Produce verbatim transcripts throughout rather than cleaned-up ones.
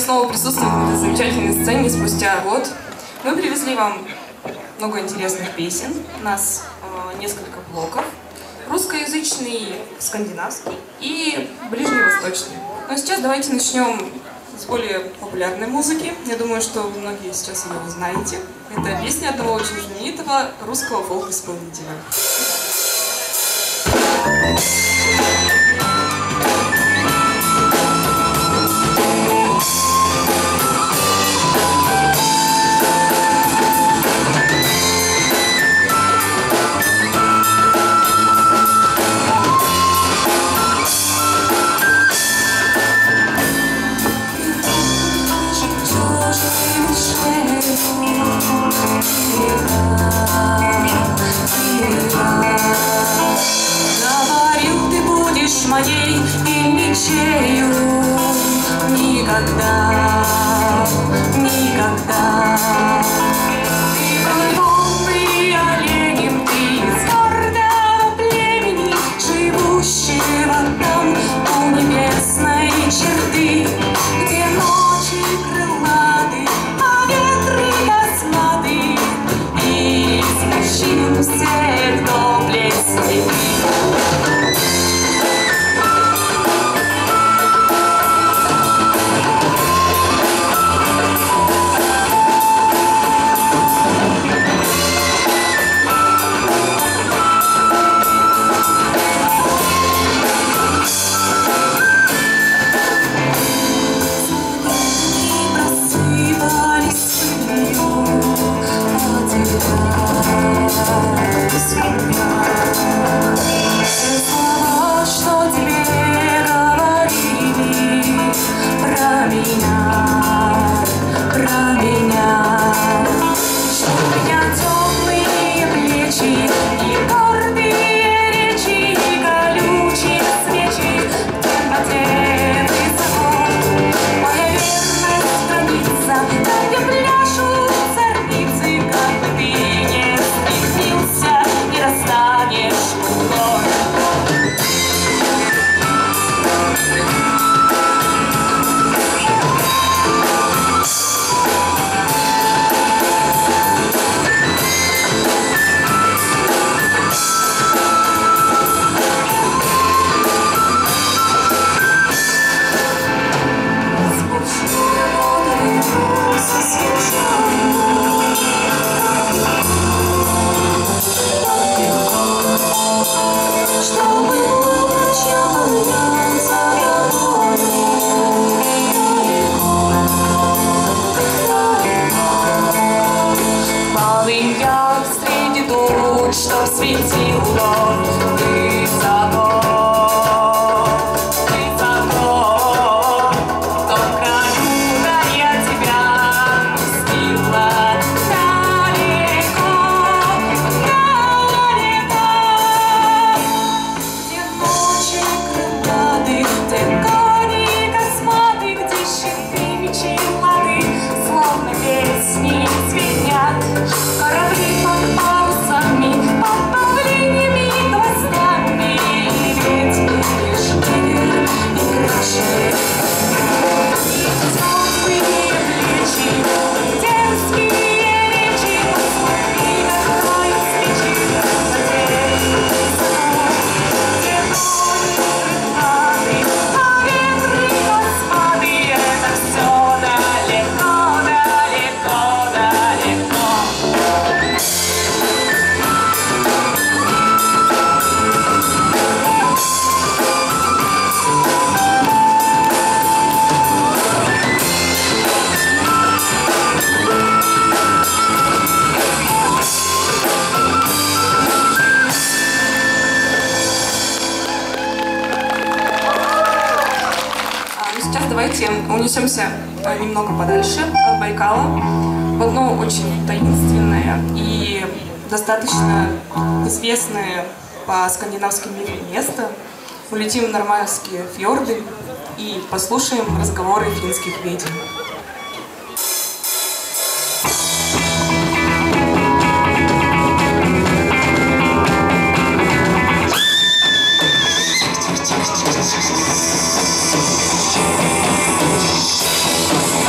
снова присутствовать на этой замечательной сцене спустя год. Мы привезли вам много интересных песен. У нас э, несколько блоков. Русскоязычный, скандинавский и ближневосточный. Но сейчас давайте начнем с более популярной музыки. Я думаю, что многие сейчас ее знаете. Это песня одного очень знаменитого русского фолк-исполнителя. Никогда, никогда. Ты подвол, ты оленем, ты из горда племени, живущего там у небесной черты, где ночи крылаты, а ветры косматы, и смущим все, кто блестит. Унесемся немного подальше от Байкала, в одно очень таинственное и достаточно известное по скандинавским мирам место. Улетим в нормандские фьорды и послушаем разговоры финских ведьм. We'll be right back.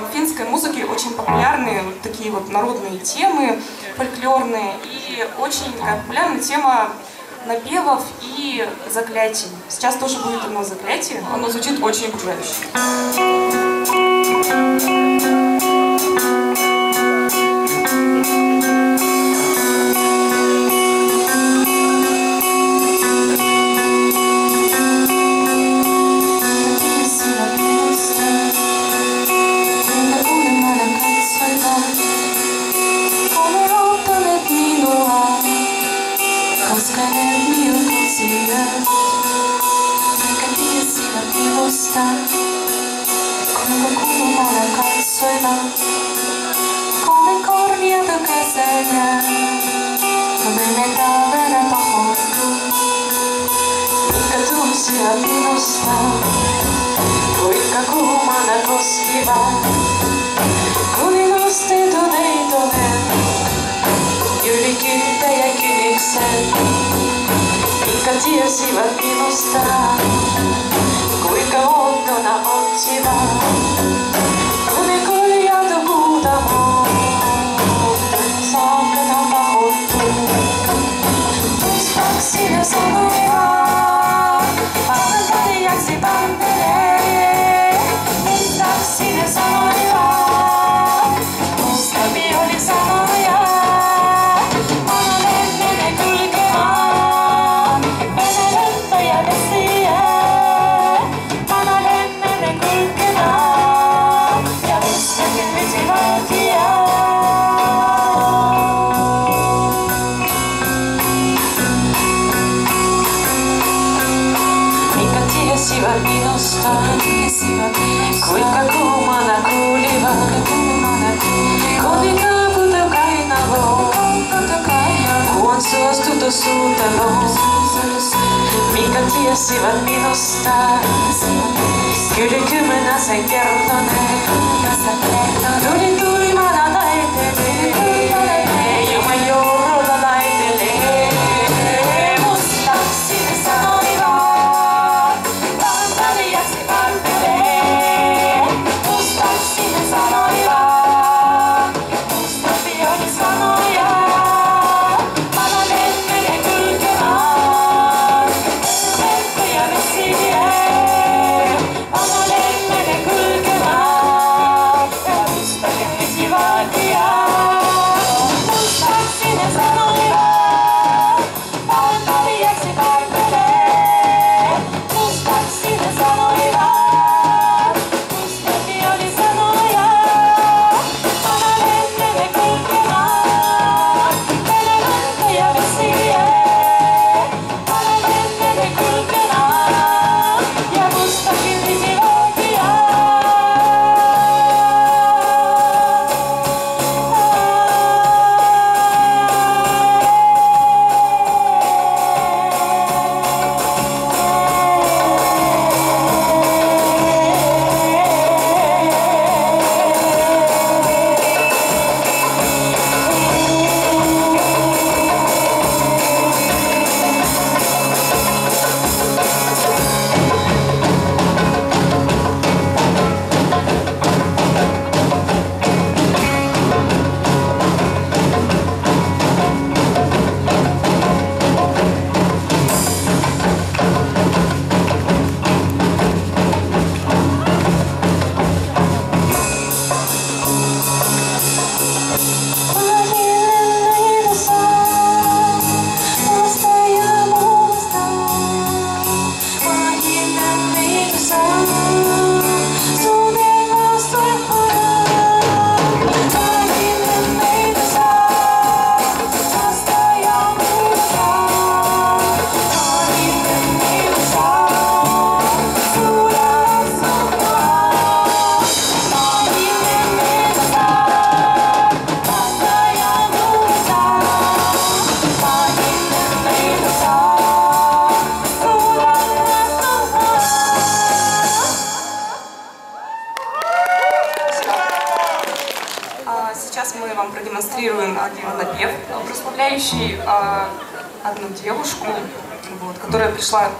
в финской музыке очень популярны вот такие вот народные темы, фольклорные, и очень такая популярная тема напевов и заклятий. Сейчас тоже будет одно заклятие, оно звучит очень окружающе.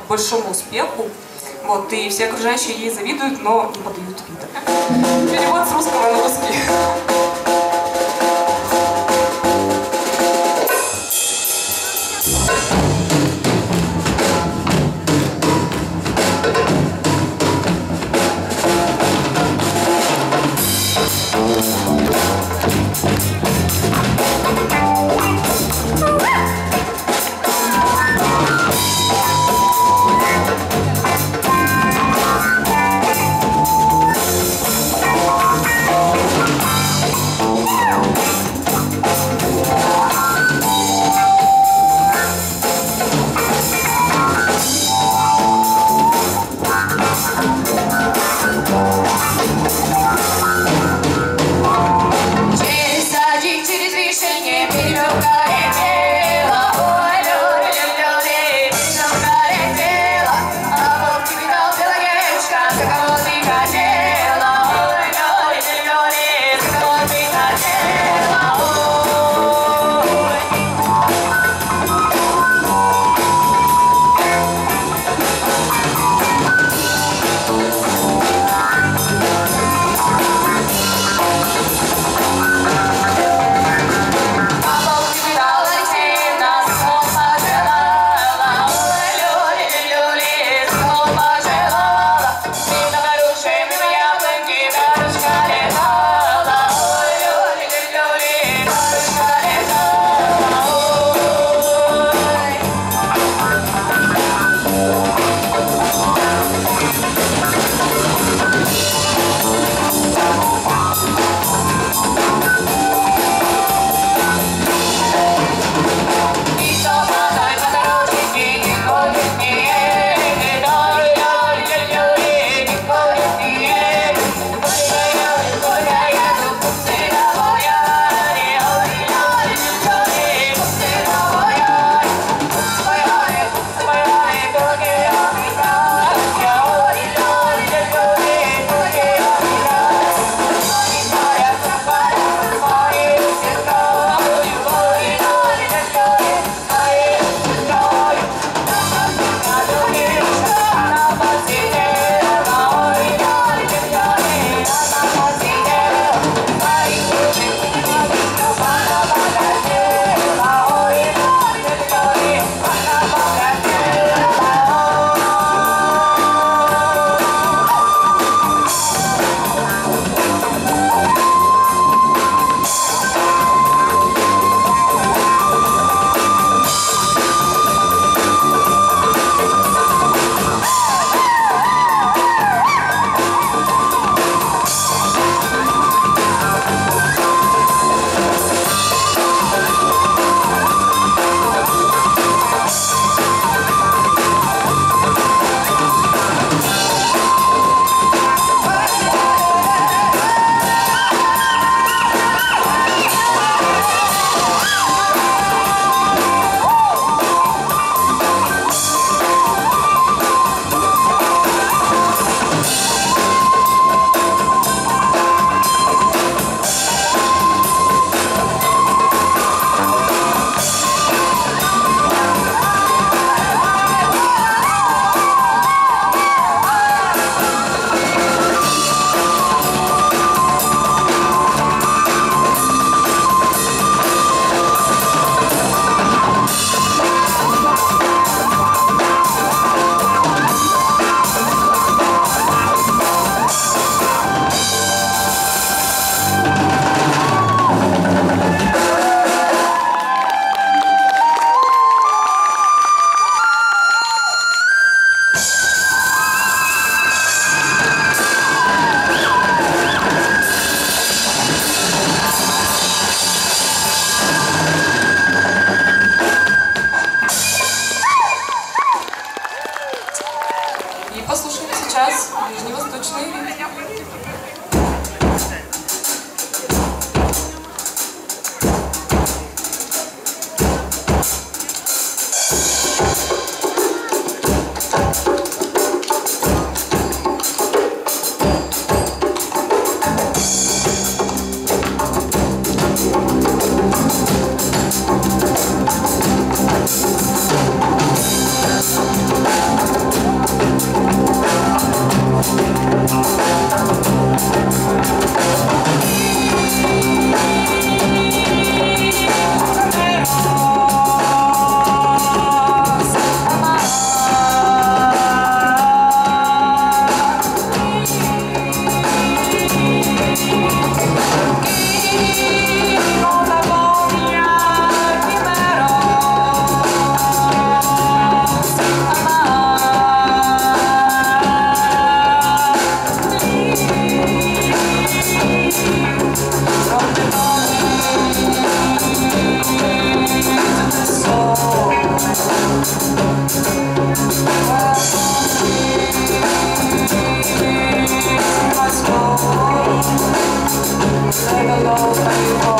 Большому успеху, вот, и все окружающие ей завидуют, но не подают вида. Перевод с русского на русский. Oh, alone, but you